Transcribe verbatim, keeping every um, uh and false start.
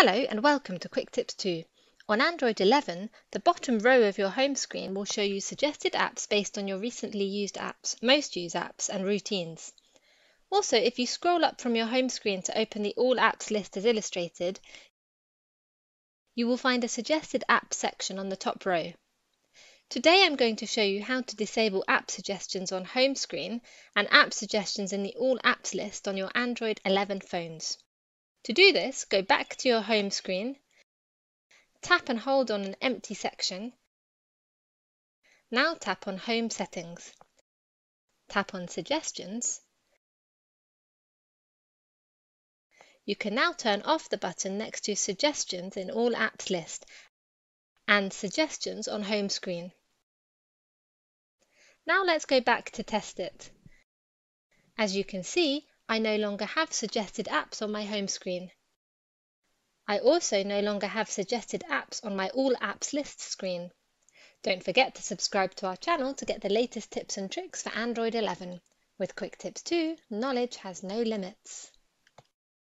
Hello and welcome to QuickTipsTo. On Android eleven, the bottom row of your home screen will show you suggested apps based on your recently used apps, most used apps and routines. Also, if you scroll up from your home screen to open the All Apps list as illustrated, you will find a suggested app section on the top row. Today I'm going to show you how to disable app suggestions on home screen and app suggestions in the All Apps list on your Android eleven phones. To do this, go back to your home screen, tap and hold on an empty section, now tap on Home Settings, tap on Suggestions. You can now turn off the button next to Suggestions in All Apps list and Suggestions on home screen. Now let's go back to test it. As you can see, I no longer have suggested apps on my home screen. I also no longer have suggested apps on my All Apps list screen. Don't forget to subscribe to our channel to get the latest tips and tricks for Android eleven. With QuickTipsTo, knowledge has no limits.